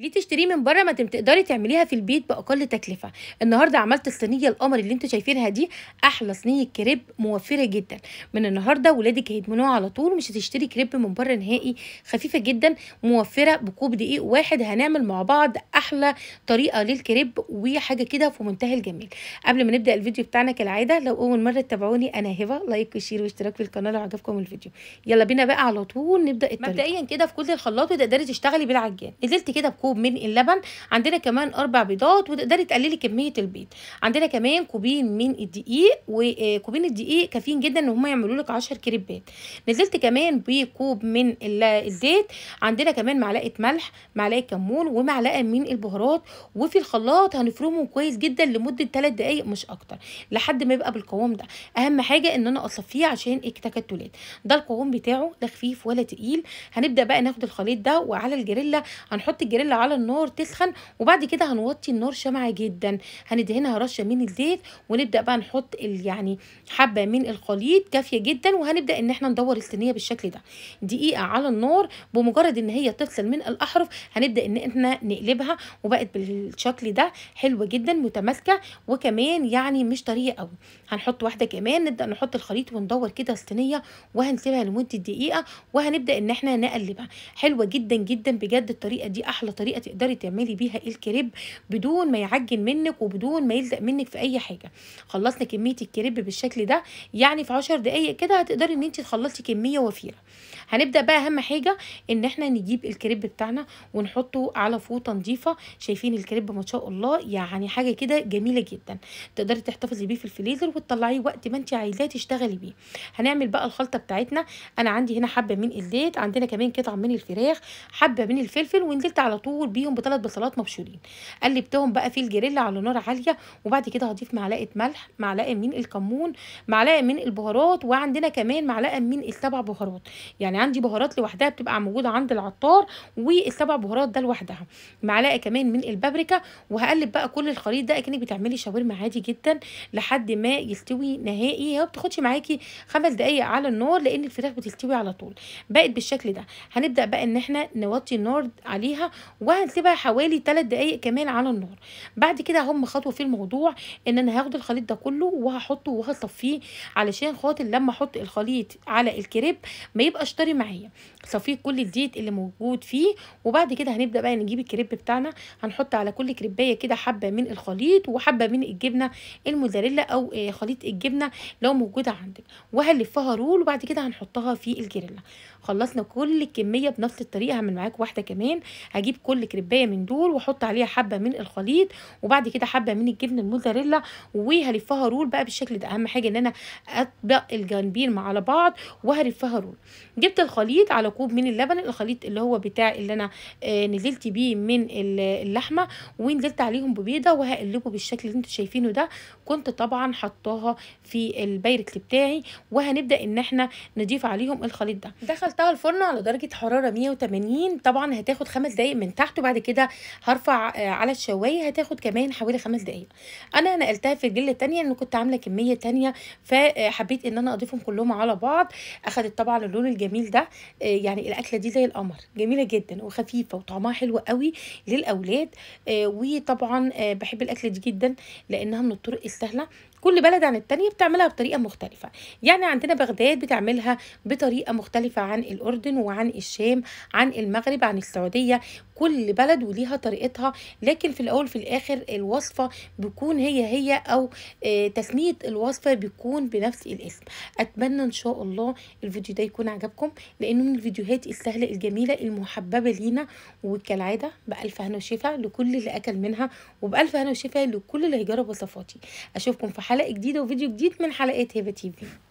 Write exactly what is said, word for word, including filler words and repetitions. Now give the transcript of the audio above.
ليه تشتريه من بره ما تقدري تعمليها في البيت باقل تكلفه. النهارده عملت الصينيه القمر اللي انتوا شايفينها دي، احلى صينيه كريب موفره جدا. من النهارده ولادك هيدمنوها على طول، مش هتشتري كريب من بره نهائي، خفيفه جدا موفره بكوب دقيق واحد. هنعمل مع بعض احلى طريقه للكريب وحاجه كده في منتهى الجمال. قبل ما نبدا الفيديو بتاعنا كالعاده، لو اول مره تتابعوني انا هبه، لايك وشير واشتراك في القناه لو عجبكم الفيديو. يلا بينا بقى على طول نبدا الطريقه. مبدئيا كده في كل الخلاط وتقدري تشتغلي بالعجان. نزلت كده بكوب من اللبن، عندنا كمان اربع بيضات وتقدري تقللي كميه البيض، عندنا كمان كوبين من الدقيق، وكوبين الدقيق كافيين جدا ان هم يعملوا لك عشر كريبات. نزلت كمان بكوب من الزيت، عندنا كمان معلقه ملح، معلقه كمون، ومعلقه من البهارات، وفي الخلاط هنفرمهم كويس جدا لمده ثلاث دقائق مش اكتر لحد ما يبقى بالقوام ده. اهم حاجه ان انا اصفيه عشان التكتلات. ده القوام بتاعه، لا خفيف ولا تقيل. هنبدا بقى ناخد الخليط ده وعلى الجريلا، هنحط الجريلا على النار تسخن، وبعد كده هنوطي النار شمعه جدا، هندهنها رشه من الزيت، ونبدا بقى نحط يعني حبه من الخليط كافيه جدا، وهنبدا ان احنا ندور الصينيه بالشكل ده. دقيقه على النار، بمجرد ان هي تفصل من الاحرف هنبدا ان احنا نقلبها، وبقت بالشكل ده حلوه جدا متماسكه، وكمان يعني مش طريه قوي. هنحط واحده كمان، نبدا نحط الخليط وندور كده الصينيه، وهنسيبها لمده دقيقه، وهنبدا ان احنا نقلبها. حلوه جدا جدا بجد الطريقه دي، احلى طريقه تقدري تعملي بيها الكريب بدون ما يعجن منك وبدون ما يلزق منك في اي حاجه. خلصنا كميه الكريب بالشكل ده، يعني في عشر دقائق كده هتقدري ان انت تخلصي كميه وفيره. هنبدا بقى اهم حاجه ان احنا نجيب الكريب بتاعنا ونحطه على فوطه نظيفه. شايفين الكريب ما شاء الله، يعني حاجه كده جميله جدا، تقدري تحتفظي بيه في الفريزر وتطلعيه وقت ما انت عايزاه تشتغلي بيه. هنعمل بقى الخلطه بتاعتنا. انا عندي هنا حبه من الزيت، عندنا كمان قطعه من الفراخ، حبه من الفلفل، ونزلت على طول بيهم بثلاث بصلات مبشورين، قلبتهم بقى في الجريلا على نار عاليه، وبعد كده هضيف معلقه ملح، معلقه من الكمون، معلقه من البهارات، وعندنا كمان معلقه من السبع بهارات. يعني عندي بهارات لوحدها بتبقى موجوده عند العطار، والسبع بهارات ده لوحدها، معلقه كمان من البابريكا، وهقلب بقى كل الخليط ده اكنك بتعملي شاورما عادي جدا لحد ما يستوي نهائي. ما بتاخدش معاكي خمس دقائق على النار لان الفراخ بتستوي على طول. بقت بالشكل ده، هنبدا بقى ان احنا نوطي النار عليها، وهنسيبها حوالي ثلاث دقائق كمان على النار. بعد كده هم خطوه في الموضوع ان انا هاخد الخليط ده كله وهحطه وهصفيه، علشان خاطر لما احط الخليط على الكريب ما يبقاش طري معايا. صفيه كل الزيت اللي موجود فيه، وبعد كده هنبدا بقى نجيب الكريب بتاعنا، هنحط على كل كريبايه كده حبه من الخليط وحبه من الجبنه الموزاريلا او خليط الجبنه لو موجوده عندك، وهلفها رول، وبعد كده هنحطها في الجريلا. خلصنا كل الكميه بنفس الطريقه. هعمل معاك واحده كمان، هجيب كل كريبايه من دول واحط عليها حبه من الخليط، وبعد كده حبه من الجبنه الموزاريلا، وهلفها رول بقى بالشكل ده. اهم حاجه ان انا اطبق الجانبين مع على بعض، وهلفها رول. جبت الخليط على كوب من اللبن، الخليط اللي هو بتاع اللي انا آه نزلت بيه من اللحمه، ونزلت عليهم ببيضه، وهقلبه بالشكل اللي انتوا شايفينه ده. كنت طبعا حطاها في البايركس بتاعي، وهنبدا ان احنا نضيف عليهم الخليط ده. دخلتها الفرن على درجه حراره مية وتمانين، طبعا هتاخد خمس دقايق من تحت، وبعد كده هرفع على الشوايه، هتاخد كمان حوالي خمس دقايق. انا نقلتها في الجله الثانيه لان كنت عامله كميه ثانيه، فحبيت ان انا اضيفهم كلهم على بعض. اخدت طبعا اللون الجميل ده، يعني الاكله دي زي القمر، جميله جدا وخفيفه وطعمها حلو قوي للاولاد. وطبعا بحب الاكله دي جدا لانها من الطرق السهله، كل بلد عن التانية بتعملها بطريقه مختلفه. يعني عندنا بغداد بتعملها بطريقه مختلفه عن الاردن وعن الشام عن المغرب عن السعوديه، كل بلد وليها طريقتها، لكن في الاول في الاخر الوصفه بتكون هي هي، او تسميه الوصفه بيكون بنفس الاسم. اتمنى ان شاء الله الفيديو ده يكون عجبكم، لانه من الفيديوهات السهله الجميله المحببه لينا. وكالعاده بالف هنا وشفا لكل اللي اكل منها، وبالف هنا وشفا لكل اللي هيجرب وصفاتي. اشوفكم في حلقه جديده وفيديو جديد من حلقات هبه تي في.